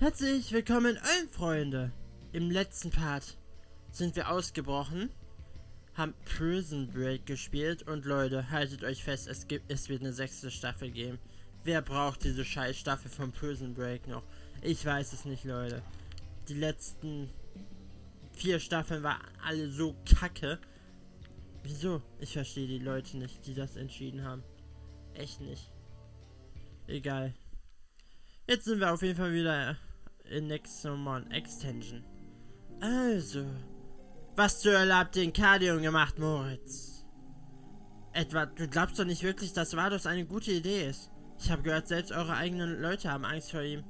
Herzlich willkommen allen Freunde! Im letzten Part sind wir ausgebrochen, haben Prison Break gespielt und Leute, haltet euch fest, es wird eine 6. Staffel geben. Wer braucht diese scheiß Staffel von Prison Break noch? Ich weiß es nicht, Leute. Die letzten 4 Staffeln waren alle so kacke. Wieso? Ich verstehe die Leute nicht, die das entschieden haben. Echt nicht. Egal. Jetzt sind wir auf jeden Fall wieder in Nexomon Extinction. Also, was zur Hölle habt ihr in Cardium gemacht, Moritz? Etwa, du glaubst doch nicht wirklich, dass Vardos eine gute Idee ist. Ich habe gehört, selbst eure eigenen Leute haben Angst vor ihm.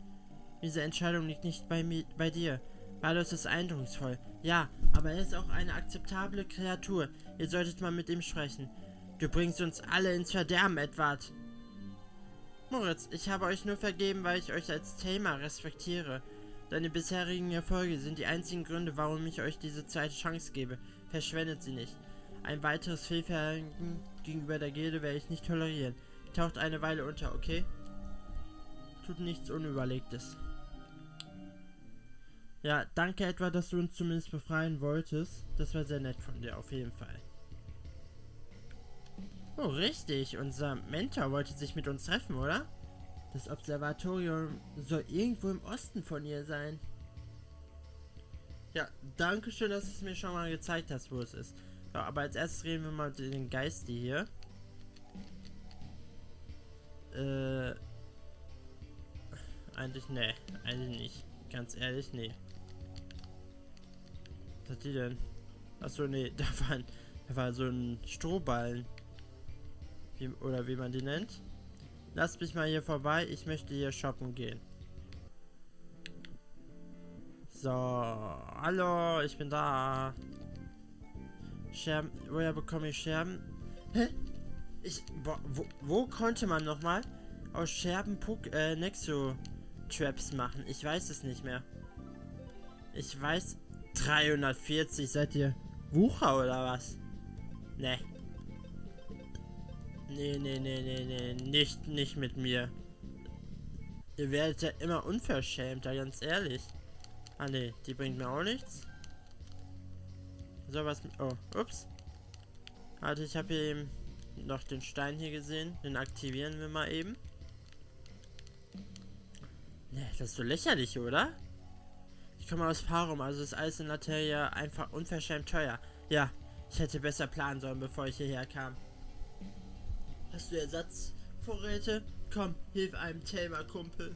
Diese Entscheidung liegt nicht bei dir. Vardos ist eindrucksvoll. Ja, aber er ist auch eine akzeptable Kreatur. Ihr solltet mal mit ihm sprechen. Du bringst uns alle ins Verderben, Edward. Moritz, ich habe euch nur vergeben, weil ich euch als Tamer respektiere. Deine bisherigen Erfolge sind die einzigen Gründe, warum ich euch diese zweite Chance gebe. Verschwendet sie nicht. Ein weiteres Fehlverhalten gegenüber der Gilde werde ich nicht tolerieren. Taucht eine Weile unter, okay? Tut nichts Unüberlegtes. Ja, danke etwa, dass du uns zumindest befreien wolltest. Das war sehr nett von dir, auf jeden Fall. Oh, richtig. Unser Mentor wollte sich mit uns treffen, oder? Das Observatorium soll irgendwo im Osten von ihr sein. Ja, danke schön, dass du es mir schon mal gezeigt hast, wo es ist. So, aber als erstes reden wir mal mit den Geistern hier. Eigentlich, ne. Eigentlich nicht. Ganz ehrlich, nee. Was hat die denn? Achso, nee. Da war so ein Strohballen. Oder wie man die nennt. Lasst mich mal hier vorbei, ich möchte hier shoppen gehen. So, hallo, ich bin da. Scherben, woher bekomme ich Scherben? Hä? Wo konnte man nochmal aus Scherben Nexo-Traps machen? Ich weiß es nicht mehr. Ich weiß, 340, seid ihr Wucher oder was? Ne. Nee, nicht mit mir. Ihr werdet ja immer unverschämter, ganz ehrlich. Ah ne, die bringt mir auch nichts. So was. Oh, ups. Warte, ich habe eben noch den Stein hier gesehen. Den aktivieren wir mal eben. Ne, das ist so lächerlich, oder? Ich komme aus Parum, also ist alles in Lateria einfach unverschämt teuer. Ja, ich hätte besser planen sollen, bevor ich hierher kam. Hast du Ersatzvorräte? Komm, hilf einem Tamer-Kumpel.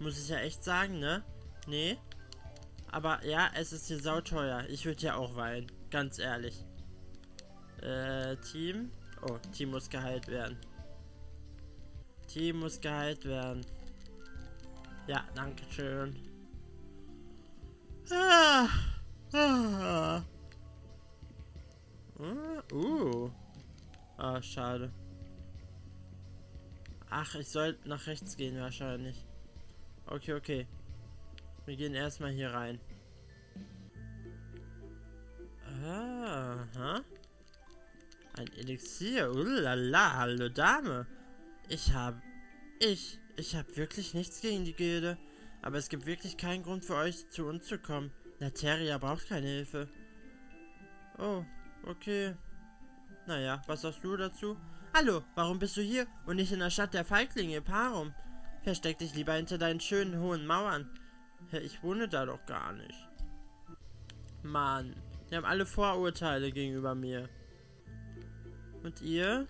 Muss ich ja echt sagen, ne? Nee. Aber ja, es ist hier sauteuer. Ich würde ja auch weinen. Ganz ehrlich. Team? Oh, Team muss geheilt werden. Team muss geheilt werden. Ja, danke schön. Ah, schade. Ach, ich sollte nach rechts gehen wahrscheinlich. Okay. Wir gehen erstmal hier rein. Aha. Ein Elixier. Ullala, hallo Dame. Ich habe wirklich nichts gegen die Gilde. Aber es gibt wirklich keinen Grund für euch, zu uns zu kommen. Lateria braucht keine Hilfe. Oh, okay. Naja, was sagst du dazu? Hallo, warum bist du hier und nicht in der Stadt der Feiglinge, Parum? Versteck dich lieber hinter deinen schönen, hohen Mauern. Ich wohne da doch gar nicht. Mann, die haben alle Vorurteile gegenüber mir. Und ihr?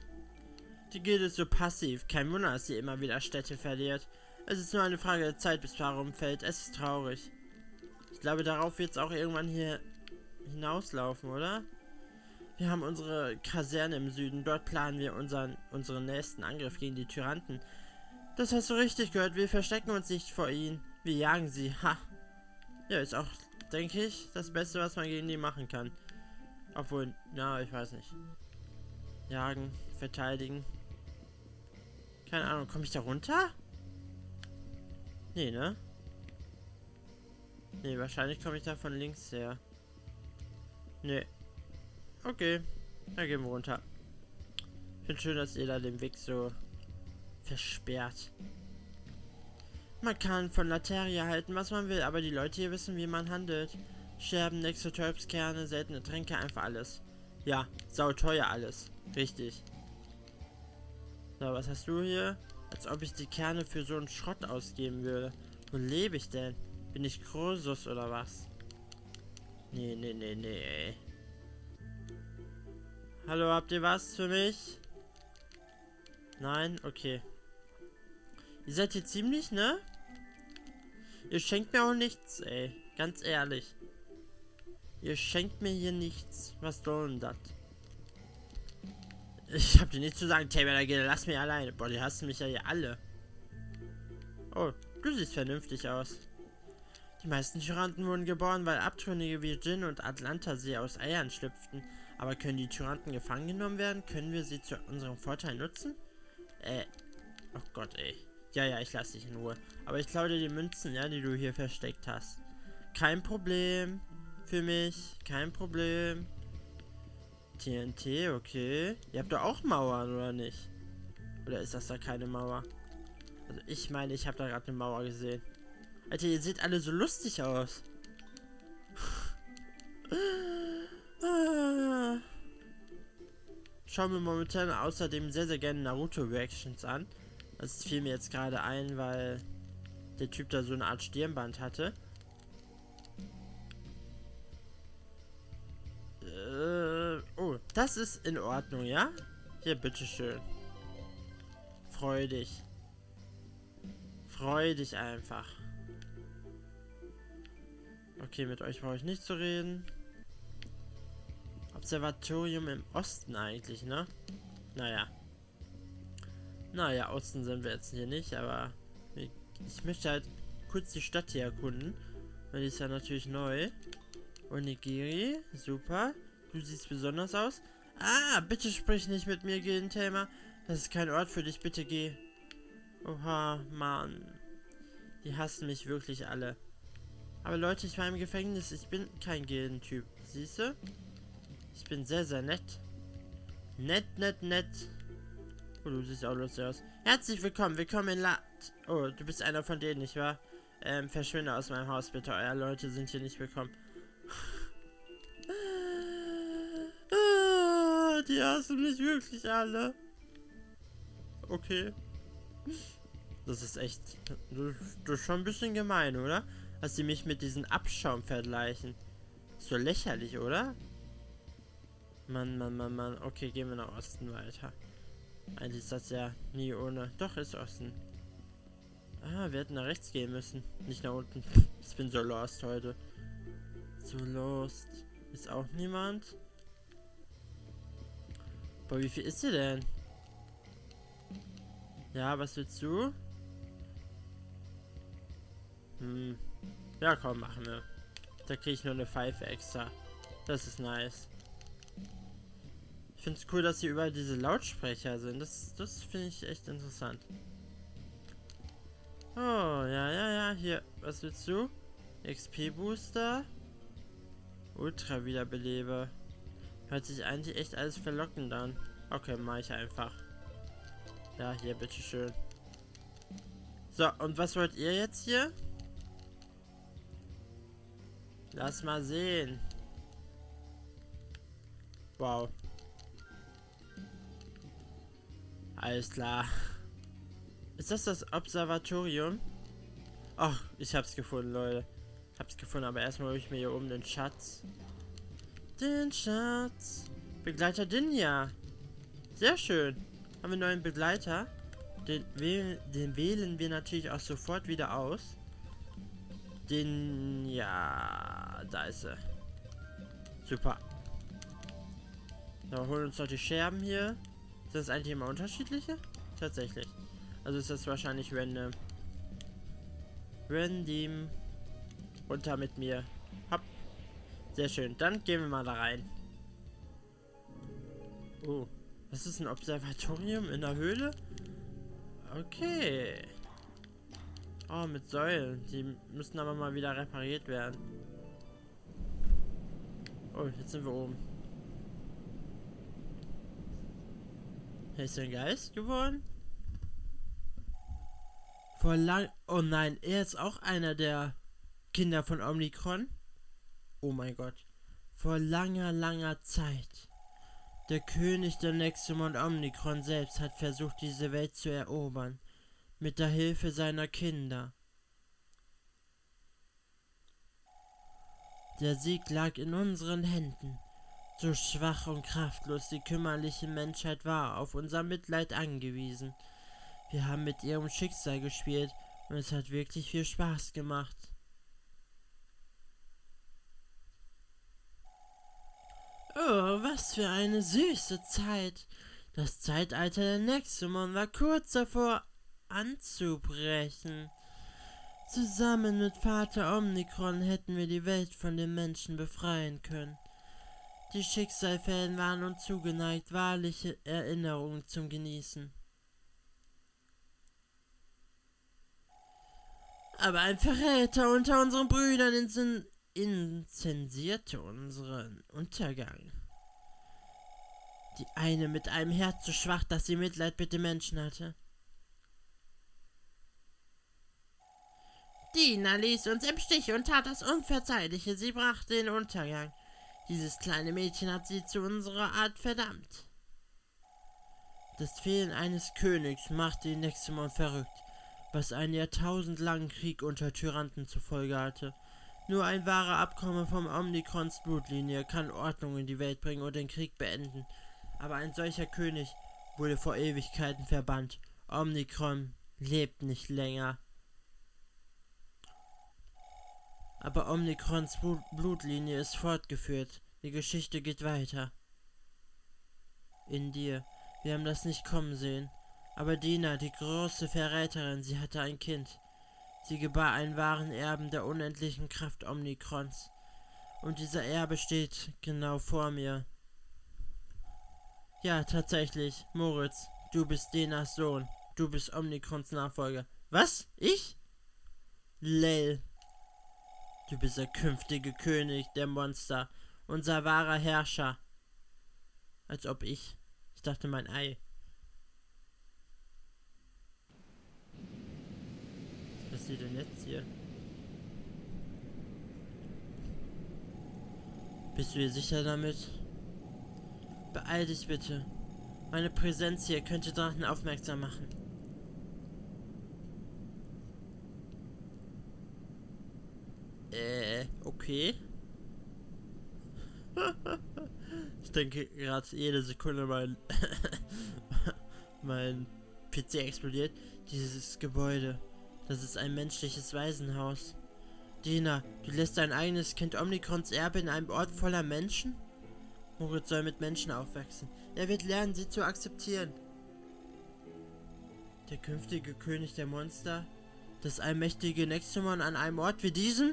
Die Gilde ist so passiv. Kein Wunder, dass sie immer wieder Städte verliert. Es ist nur eine Frage der Zeit, bis Parum fällt. Es ist traurig. Ich glaube, darauf wird es auch irgendwann hier hinauslaufen, oder? Wir haben unsere Kaserne im Süden. Dort planen wir unseren nächsten Angriff gegen die Tyranten. Das hast du richtig gehört. Wir verstecken uns nicht vor ihnen. Wir jagen sie. Ha. Ja, ist auch, denke ich, das Beste, was man gegen die machen kann. Obwohl, na, ich weiß nicht. Jagen, verteidigen. Keine Ahnung, komme ich da runter? Nee, ne? Nee, wahrscheinlich komme ich da von links her. Nee. Okay, dann gehen wir runter. Ich finde schön, dass ihr da den Weg so versperrt. Man kann von Lateria halten, was man will, aber die Leute hier wissen, wie man handelt. Scherben, Nexoterps-Kerne, seltene Tränke, einfach alles. Ja, sauteuer alles. Richtig. So, was hast du hier? Als ob ich die Kerne für so einen Schrott ausgeben würde. Wo lebe ich denn? Bin ich Krosus oder was? Nee, nee, nee, nee. Hallo, habt ihr was für mich? Nein? Okay. Ihr seid hier ziemlich, ne? Ihr schenkt mir auch nichts, ey. Ganz ehrlich. Ihr schenkt mir hier nichts. Was soll denn das? Ich hab dir nichts zu sagen, Taylor. Lass mich alleine. Boah, die hassen mich ja hier alle. Oh, du siehst vernünftig aus. Die meisten Tyranten wurden geboren, weil Abtrünnige wie Jin und Atlantasee aus Eiern schlüpften. Aber können die Tyranten gefangen genommen werden? Können wir sie zu unserem Vorteil nutzen? Oh Gott, ey. Ja, ich lasse dich in Ruhe. Aber ich klaue dir die Münzen, ja, die du hier versteckt hast. Kein Problem. Für mich. Kein Problem. TNT, okay. Ihr habt doch auch Mauern, oder nicht? Oder ist das da keine Mauer? Also ich meine, ich habe da gerade eine Mauer gesehen. Alter, ihr seht alle so lustig aus. Schau mir momentan außerdem sehr, sehr gerne Naruto-Reactions an. Das fiel mir jetzt gerade ein, weil der Typ da so eine Art Stirnband hatte. Oh, das ist in Ordnung, ja? Hier, bitteschön. Freu dich. Freu dich einfach. Okay, mit euch brauche ich nicht zu reden. Observatorium im Osten eigentlich, ne? Naja. Naja, Osten sind wir jetzt hier nicht, aber ich möchte halt kurz die Stadt hier erkunden. Weil die ist ja natürlich neu. Onigiri, super. Du siehst besonders aus. Ah, bitte sprich nicht mit mir gegen Thema. Das ist kein Ort für dich, bitte geh. Oha, Mann. Die hassen mich wirklich alle. Aber Leute, ich war im Gefängnis. Ich bin kein Gilden-Typ. Siehst du? Ich bin sehr, sehr nett. Nett. Oh, du siehst auch lustig aus. Herzlich willkommen. Willkommen in Lat. Oh, du bist einer von denen, nicht wahr? Verschwinde aus meinem Haus, bitte. Euer Leute sind hier nicht willkommen. Die hassen mich wirklich alle. Okay. Das ist echt... Das ist schon ein bisschen gemein, oder? Dass sie mich mit diesem Abschaum vergleichen. Ist so lächerlich, oder? Mann. Okay, gehen wir nach Osten weiter. Eigentlich ist das ja nie ohne. Doch, ist Osten. Ah, wir hätten nach rechts gehen müssen. Nicht nach unten. Ich bin so lost heute. So lost. Ist auch niemand. Boah, wie viel ist hier denn? Ja, was willst du? Hm. Ja, komm, machen wir. Da kriege ich nur eine Pfeife extra. Das ist nice. Ich finde es cool, dass hier überall diese Lautsprecher sind. Das finde ich echt interessant. Oh, ja. Hier, was willst du? XP-Booster. Ultra-Wiederbelebe. Hört sich eigentlich echt alles verlockend an. Okay, mache ich einfach. Ja, hier, bitteschön. So, und was wollt ihr jetzt hier? Lass mal sehen. Wow. Alles klar. Ist das Observatorium? Ach, ich hab's gefunden, Leute. Hab's gefunden, aber erstmal hol ich mir hier oben den Schatz. Den Schatz. Begleiter Dinja. Sehr schön. Haben wir einen neuen Begleiter. Den wählen wir natürlich auch sofort wieder aus. Dinja. Da ist er. Super. So, holen uns noch die Scherben hier. Ist das eigentlich immer unterschiedliche? Tatsächlich. Also ist das wahrscheinlich random. Random. Runter mit mir. Hopp. Sehr schön, dann gehen wir mal da rein. Oh, was ist ein Observatorium in der Höhle? Okay. Oh, mit Säulen. Die müssen aber mal wieder repariert werden. Oh, jetzt sind wir oben. Ist ein Geist geworden? vor lang. Oh nein, er ist auch einer der Kinder von Omnicron. Oh mein Gott. Vor langer, langer Zeit. Der König der Nexomon Omnicron selbst hat versucht, diese Welt zu erobern. Mit der Hilfe seiner Kinder. Der Sieg lag in unseren Händen. So schwach und kraftlos die kümmerliche Menschheit war, auf unser Mitleid angewiesen. Wir haben mit ihrem Schicksal gespielt und es hat wirklich viel Spaß gemacht. Oh, was für eine süße Zeit. Das Zeitalter der Nexomon war kurz davor anzubrechen. Zusammen mit Vater Omnicron hätten wir die Welt von den Menschen befreien können. Die Schicksalfäden waren uns zugeneigt, wahrliche Erinnerungen zum Genießen. Aber ein Verräter unter unseren Brüdern inzensierte unseren Untergang. Die eine mit einem Herz so schwach, dass sie Mitleid mit den Menschen hatte. Dina ließ uns im Stich und tat das Unverzeihliche. Sie brachte den Untergang. Dieses kleine Mädchen hat sie zu unserer Art verdammt. Das Fehlen eines Königs machte die Nexomon verrückt, was einen jahrtausendlangen Krieg unter Tyrannen zur Folge hatte. Nur ein wahrer Abkomme vom Omnicrons Blutlinie kann Ordnung in die Welt bringen und den Krieg beenden. Aber ein solcher König wurde vor Ewigkeiten verbannt. Omnicron lebt nicht länger. Aber Omnicrons Blutlinie ist fortgeführt. Die Geschichte geht weiter. In dir. Wir haben das nicht kommen sehen. Aber Dina, die große Verräterin, sie hatte ein Kind. Sie gebar einen wahren Erben der unendlichen Kraft Omnicrons. Und dieser Erbe steht genau vor mir. Ja, tatsächlich. Moritz, du bist Dinas Sohn. Du bist Omnicrons Nachfolger. Was? Ich? Lel. Du bist der künftige König der Monster. Unser wahrer Herrscher. Als ob ich. Ich dachte, mein Ei. Was passiert denn jetzt hier? Bist du dir sicher damit? Beeil dich bitte. Meine Präsenz hier könnte Drachen aufmerksam machen. Okay. Ich denke gerade jede Sekunde mein PC explodiert. Dieses Gebäude. Das ist ein menschliches Waisenhaus. Dina, du lässt dein eigenes Kind Omnicrons Erbe in einem Ort voller Menschen? Moritz soll mit Menschen aufwachsen. Er wird lernen, sie zu akzeptieren. Der künftige König der Monster? Das allmächtige Nexomon an einem Ort wie diesem?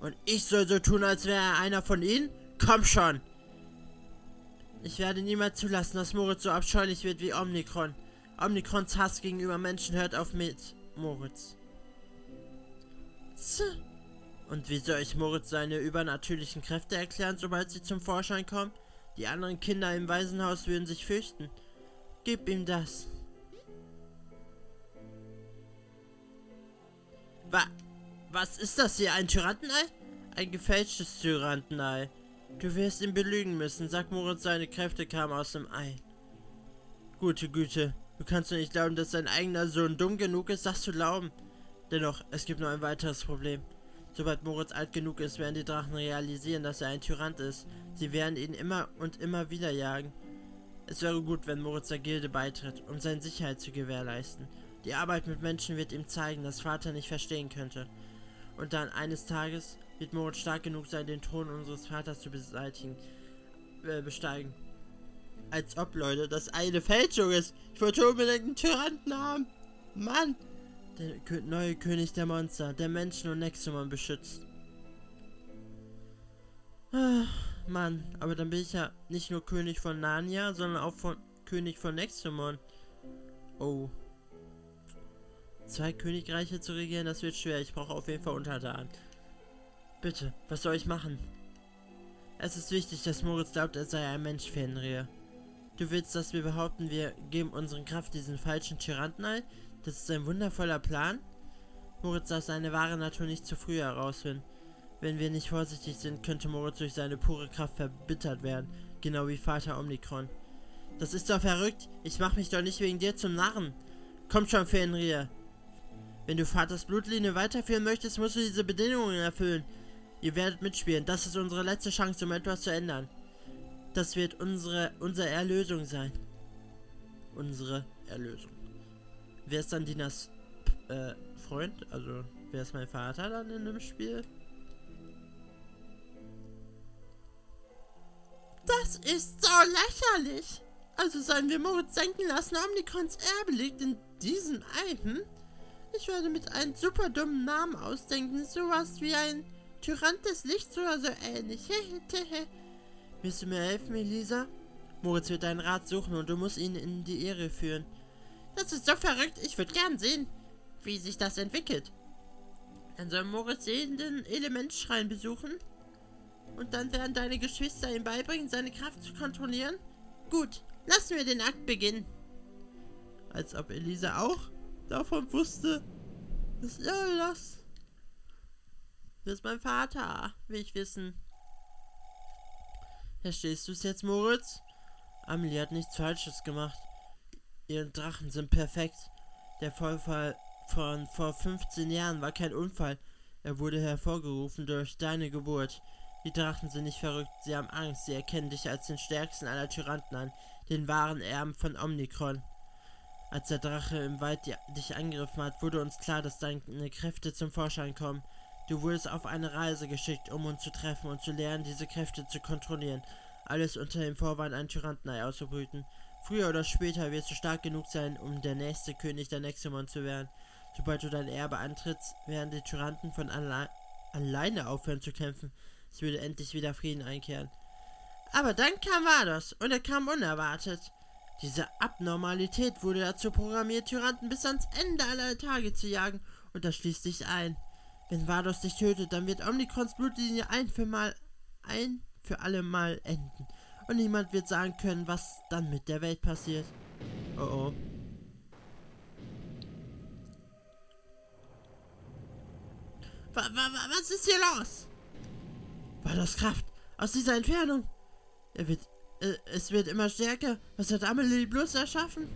Und ich soll so tun, als wäre er einer von ihnen? Komm schon! Ich werde niemals zulassen, dass Moritz so abscheulich wird wie Omnicron. Omnicrons Hass gegenüber Menschen hört auf mit Moritz. Und wie soll ich Moritz seine übernatürlichen Kräfte erklären, sobald sie zum Vorschein kommen? Die anderen Kinder im Waisenhaus würden sich fürchten. Gib ihm das. Was ist das hier? Ein Tyrantenei? Ein gefälschtes Tyrantenei. Du wirst ihn belügen müssen. Sag Moritz, seine Kräfte kamen aus dem Ei. Gute Güte. Du kannst doch nicht glauben, dass dein eigener Sohn dumm genug ist, das zu glauben. Dennoch, es gibt noch ein weiteres Problem. Sobald Moritz alt genug ist, werden die Drachen realisieren, dass er ein Tyrant ist. Sie werden ihn immer und immer wieder jagen. Es wäre gut, wenn Moritz der Gilde beitritt, um seine Sicherheit zu gewährleisten. Die Arbeit mit Menschen wird ihm zeigen, dass Vater nicht verstehen könnte. Und dann eines Tages wird Moritz stark genug sein, den Thron unseres Vaters zu besteigen. Als ob, Leute, das eine Fälschung ist. Ich wollte unbedingt einen Tyranten haben. Mann! Der neue König der Monster, der Menschen und Nexomon beschützt. Ach, Mann, aber dann bin ich ja nicht nur König von Narnia, sondern auch König von Nexomon. Oh. 2 Königreiche zu regieren, das wird schwer. Ich brauche auf jeden Fall Untertanen. Bitte, was soll ich machen? Es ist wichtig, dass Moritz glaubt, er sei ein Mensch, Fenrir. Du willst, dass wir behaupten, wir geben unseren Kraft diesen falschen Tyrannen ein? Das ist ein wundervoller Plan. Moritz darf seine wahre Natur nicht zu früh herausfinden. Wenn wir nicht vorsichtig sind, könnte Moritz durch seine pure Kraft verbittert werden. Genau wie Vater Omnicron. Das ist doch verrückt. Ich mach mich doch nicht wegen dir zum Narren. Komm schon, Fenrir. Wenn du Vaters Blutlinie weiterführen möchtest, musst du diese Bedingungen erfüllen. Ihr werdet mitspielen. Das ist unsere letzte Chance, um etwas zu ändern. Das wird unsere Erlösung sein. Unsere Erlösung. Wer ist dann Dinas Freund? Also, wer ist mein Vater dann in dem Spiel? Das ist so lächerlich. Also sollen wir Moritz denken lassen, Omnicrons Erbe liegt in diesem Ei, hm? Ich werde mit einem super dummen Namen ausdenken, sowas wie ein Tyrant des Lichts oder so ähnlich. Willst du mir helfen, Elisa? Moritz wird deinen Rat suchen und du musst ihn in die Ehre führen. Das ist so verrückt, ich würde gern sehen, wie sich das entwickelt. Dann soll Moritz jeden Elementschrein besuchen und dann werden deine Geschwister ihm beibringen, seine Kraft zu kontrollieren. Gut, lassen wir den Akt beginnen. Als ob Elisa auch davon wusste, dass das... Das ist mein Vater, will ich wissen. Verstehst du es jetzt, Moritz? Amelie hat nichts Falsches gemacht. Ihre Drachen sind perfekt. Der Vorfall von vor 15 Jahren war kein Unfall. Er wurde hervorgerufen durch deine Geburt. Die Drachen sind nicht verrückt, sie haben Angst. Sie erkennen dich als den stärksten aller Tyranten an, den wahren Erben von Omnicron. Als der Drache im Wald dich angegriffen hat, wurde uns klar, dass deine Kräfte zum Vorschein kommen. Du wurdest auf eine Reise geschickt, um uns zu treffen und zu lernen, diese Kräfte zu kontrollieren. Alles unter dem Vorwand, einen Tyrantenei auszubrüten. Früher oder später wirst du stark genug sein, um der nächste König der Nexomon zu werden. Sobald du dein Erbe antrittst, werden die Tyranten von alleine aufhören zu kämpfen. Es würde endlich wieder Frieden einkehren. Aber dann kam Vardos und er kam unerwartet. Diese Abnormalität wurde dazu programmiert, Tyranten bis ans Ende aller Tage zu jagen. Und das schließt dich ein. Wenn Vardos dich tötet, dann wird Omnicrons Blutlinie ein für alle Mal enden. Und niemand wird sagen können, was dann mit der Welt passiert. Oh oh. Was ist hier los? Vardos Kraft aus dieser Entfernung. Es wird immer stärker. Was hat Amelie bloß erschaffen?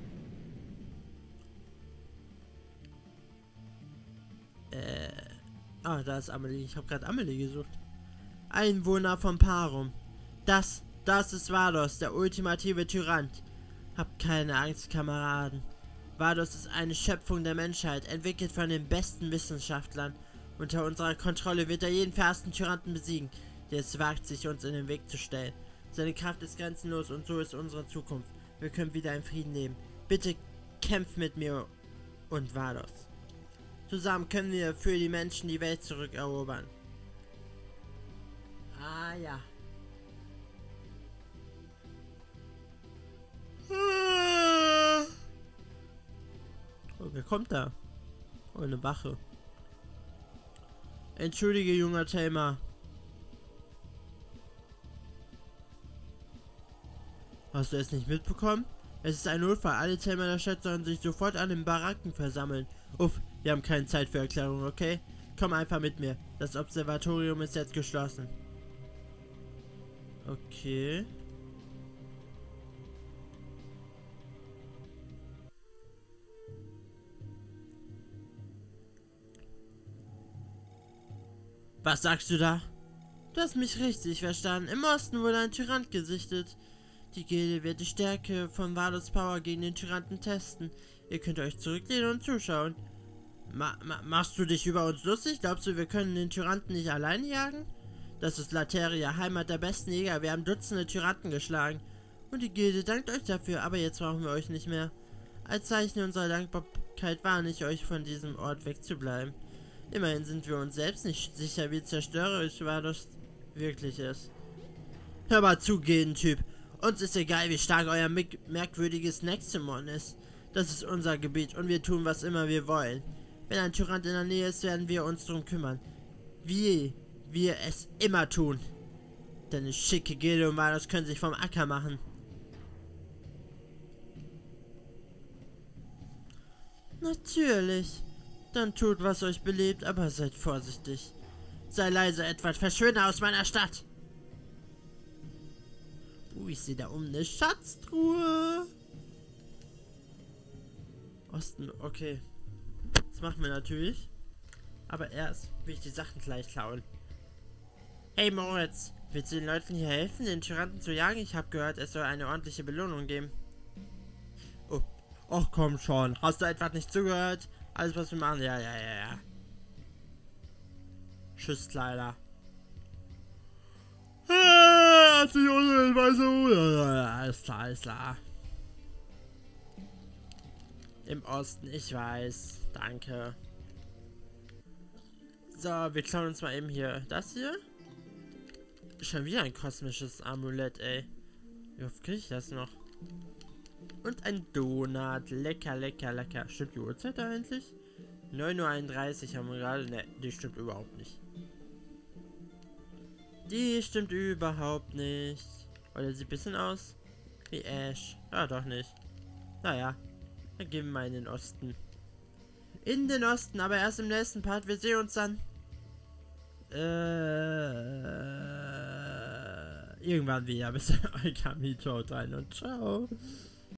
Ah, da ist Amelie. Ich habe gerade Amelie gesucht. Einwohner von Parum. Das ist Vardos, der ultimative Tyrant. Habt keine Angst, Kameraden. Vardos ist eine Schöpfung der Menschheit, entwickelt von den besten Wissenschaftlern. Unter unserer Kontrolle wird er jeden verhassten Tyranten besiegen, der es wagt, sich uns in den Weg zu stellen. Seine Kraft ist grenzenlos und so ist unsere Zukunft. Wir können wieder in Frieden leben. Bitte kämpf mit mir und Vardos. Zusammen können wir für die Menschen die Welt zurückerobern. Ah ja. Oh, wer kommt da? Oh, eine Wache. Entschuldige, junger Tamer. Hast du es nicht mitbekommen? Es ist ein Notfall. Alle Tamer der Stadt sollen sich sofort an den Baracken versammeln. Uff, wir haben keine Zeit für Erklärungen, okay? Komm einfach mit mir. Das Observatorium ist jetzt geschlossen. Okay. Was sagst du da? Du hast mich richtig verstanden. Im Osten wurde ein Tyrant gesichtet. Die Gilde wird die Stärke von Vardos Power gegen den Tyranten testen. Ihr könnt euch zurücklehnen und zuschauen. Machst du dich über uns lustig? Glaubst du, wir können den Tyranten nicht allein jagen? Das ist Lateria, Heimat der besten Jäger. Wir haben Dutzende Tyranten geschlagen. Und die Gilde dankt euch dafür, aber jetzt brauchen wir euch nicht mehr. Als Zeichen unserer Dankbarkeit warne ich euch, von diesem Ort wegzubleiben. Immerhin sind wir uns selbst nicht sicher, wie zerstörerisch Vardos wirklich ist. Hör mal zu, Gildentyp. Uns ist egal, wie stark euer merkwürdiges Nexomon ist. Das ist unser Gebiet und wir tun, was immer wir wollen. Wenn ein Tyrant in der Nähe ist, werden wir uns drum kümmern. Wie wir es immer tun. Denn eine schicke Gilde und Vardos können sich vom Acker machen. Natürlich. Dann tut, was euch beliebt, aber seid vorsichtig. Sei leise, Edward, verschwinde aus meiner Stadt. Ich sehe da oben eine Schatztruhe. Osten, okay. Das machen wir natürlich. Aber erst will ich die Sachen gleich klauen. Hey Moritz, willst du den Leuten hier helfen, den Tyrannen zu jagen? Ich habe gehört, es soll eine ordentliche Belohnung geben. Oh, ach komm schon. Hast du etwas nicht zugehört? Alles, was wir machen, ja. Tschüss, Kleider. Alles klar. Im Osten, ich weiß. Danke. So, wir klauen uns mal eben hier. Das hier? Schon wieder ein kosmisches Amulett, ey. Wie oft kriege ich das noch? Und ein Donut. Lecker. Stimmt die Uhrzeit da endlich? 9:31 Uhr haben wir gerade. Ne, die stimmt überhaupt nicht. Die stimmt überhaupt nicht. Oder sieht ein bisschen aus wie Ash. Ah, doch nicht. Naja, dann gehen wir mal in den Osten. In den Osten, aber erst im nächsten Part. Wir sehen uns dann. Irgendwann wieder. Bis dann, euer Kami, haut rein und ciao.